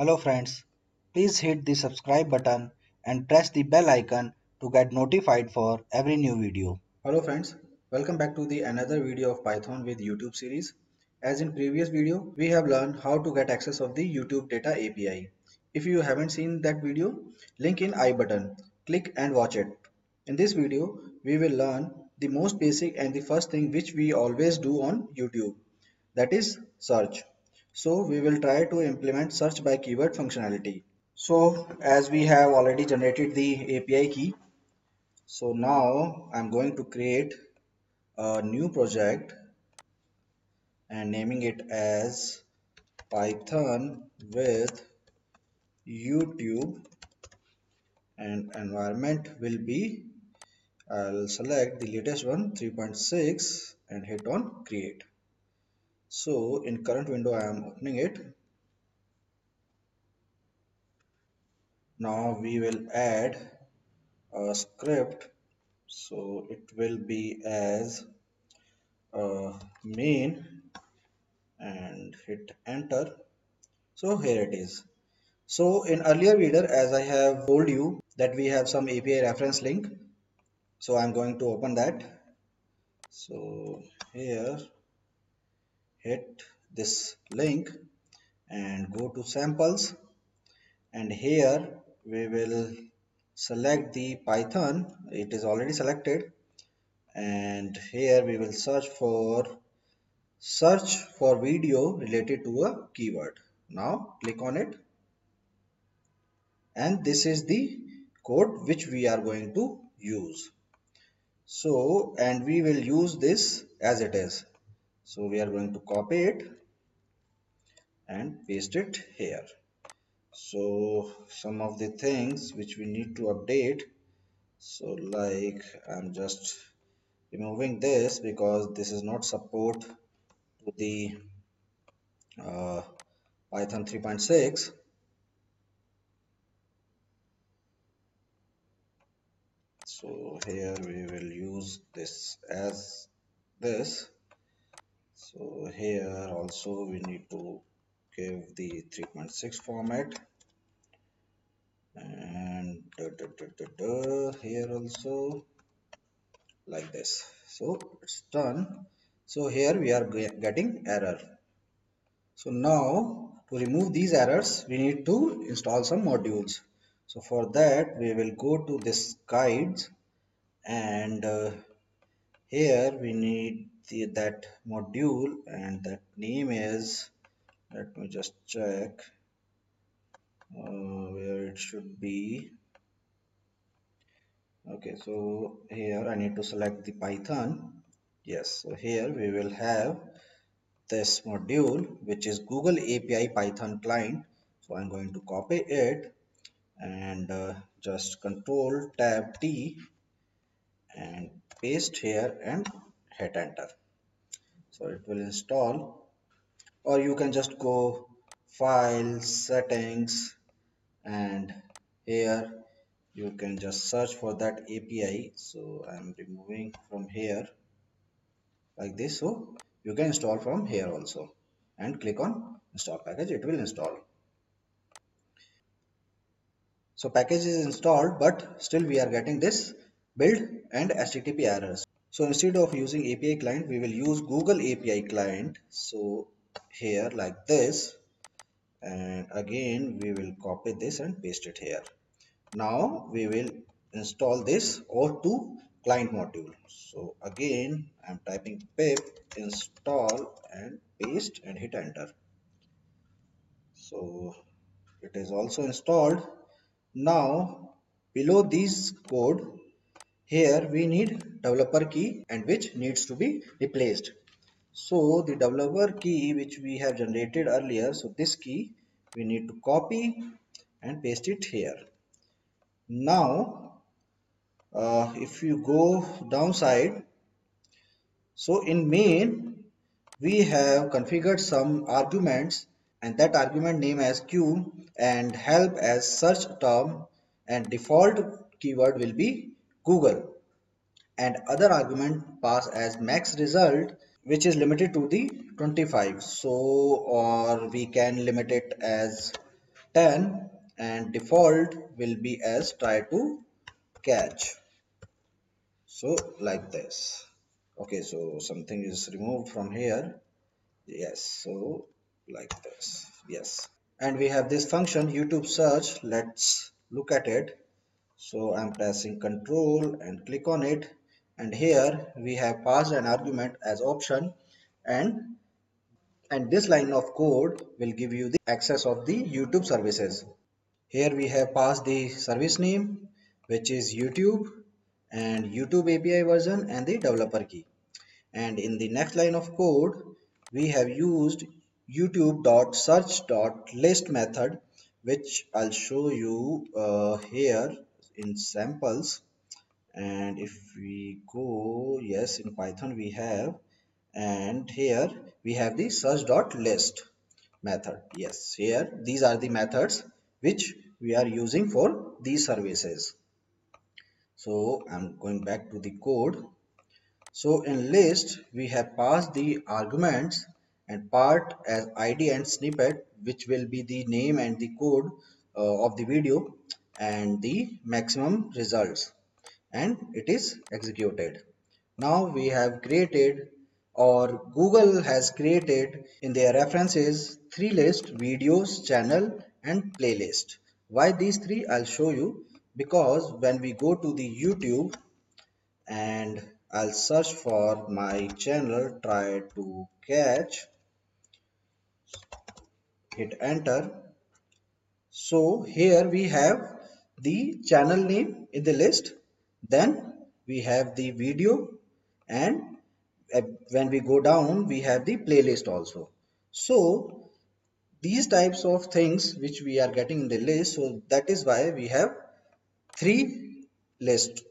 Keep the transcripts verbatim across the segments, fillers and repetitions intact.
Hello friends, please hit the subscribe button and press the bell icon to get notified for every new video. Hello friends, welcome back to the another video of Python with YouTube series. As in previous video, we have learned how to get access of the YouTube Data A P I. If you haven't seen that video, link in I button, click and watch it. In this video, we will learn the most basic and the first thing which we always do on YouTube, that is search. So we will try to implement search by keyword functionality. So as we have already generated the A P I key, so now I'm going to create a new project and naming it as Python with YouTube, and environment will be, I'll select the latest one, three point six, and hit on create. So in current window I am opening it. Now we will add a script, so it will be as uh, main, and hit enter. So here it is. So in earlier video, as I have told you that we have some A P I reference link, so I am going to open that. So here, hit this link and go to samples, and here we will select the Python. It is already selected, and here we will search for search for video related to a keyword. Now click on it, and this is the code which we are going to use. So and we will use this as it is. So we are going to copy it and paste it here. So some of the things which we need to update, so like I'm just removing this because this is not support to the uh, Python three point six. So here we will use this as this. So here also we need to give the three point six format, and da, da, da, da, da, here also like this. So it's done. So here we are getting error. So now to remove these errors, we need to install some modules. So for that we will go to this guides, and uh, here we need the, that module, and that name is, let me just check uh, where it should be. Okay, so here I need to select the Python. Yes, so here we will have this module which is Google A P I Python client. So I'm going to copy it and uh, just control tab T and paste here and hit enter. So it will install, or you can just go file, settings, and here you can just search for that A P I. So I am removing from here like this. So you can install from here also, and click on install package, it will install. So package is installed, but still we are getting this build and H T T P errors. So instead of using A P I client, we will use Google A P I client. So here like this, and again we will copy this and paste it here. Now we will install this O two client module. So again I am typing pip install and paste and hit enter. So it is also installed. Now below this code, here we need developer key, and which needs to be replaced. So the developer key which we have generated earlier, so this key we need to copy and paste it here. Now uh, if you go downside, so in main we have configured some arguments, and that argument name as Q and help as search term, and default keyword will be Google, and other argument pass as max result, which is limited to the twenty-five. So or we can limit it as ten and default will be as try to catch. So like this. Okay, so something is removed from here. Yes, so like this. Yes, and we have this function YouTube search. Let's look at it. So I'm pressing control and click on it, and here we have passed an argument as option, and and this line of code will give you the access of the YouTube services. Here we have passed the service name, which is YouTube, and YouTube A P I version, and the developer key. And in the next line of code we have used youtube.search.list method, which I'll show you uh, here in samples. And if we go, yes, in Python we have, and here we have the search.list method. Yes, here these are the methods which we are using for these services. So I'm going back to the code. So in list we have passed the arguments and part as I D and snippet, which will be the name and the code uh, of the video, and the maximum results, and it is executed. Now we have created, or Google has created in their references, three lists: videos, channel and playlist. Why these three? I'll show you. Because when we go to the YouTube and I'll search for my channel Try to Catch, hit enter. So here we have the channel name in the list, then we have the video, and when we go down we have the playlist also. So these types of things which we are getting in the list, so that is why we have three lists.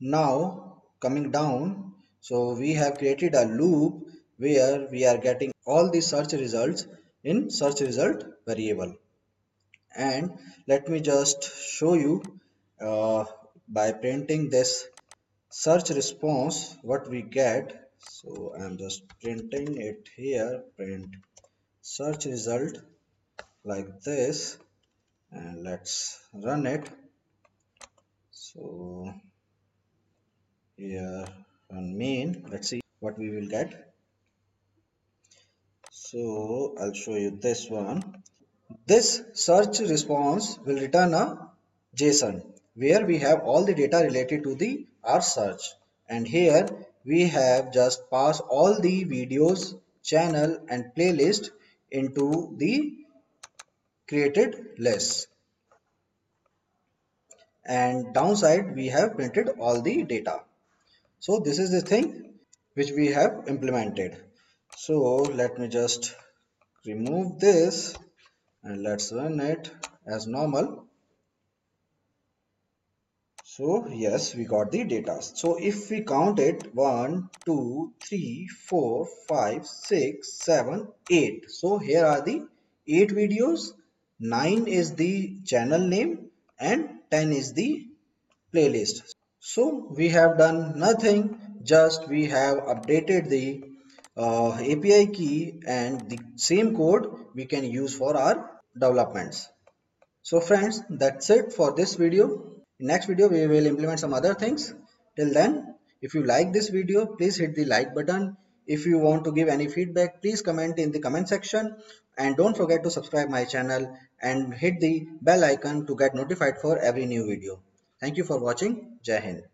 Now coming down, so we have created a loop where we are getting all the search results in search result variable. And let me just show you uh, by printing this search response what we get. So I'm just printing it here, print search result like this, and let's run it. So here on main, let's see what we will get. So I'll show you this one. This search response will return a JSON where we have all the data related to the our search, and here we have just passed all the videos, channel and playlist into the created list, and downside we have printed all the data. So this is the thing which we have implemented. So let me just remove this and let's run it as normal. So yes, we got the data. So if we count it, one two three four five six seven eight. So here are the eight videos, nine is the channel name and ten is the playlist. So we have done nothing, just we have updated the uh, A P I key, and the same code we can use for our developments. So friends, that's it for this video. In next video we will implement some other things. Till then, if you like this video, please hit the like button. If you want to give any feedback, please comment in the comment section, and don't forget to subscribe my channel and hit the bell icon to get notified for every new video. Thank you for watching. Jai Hind.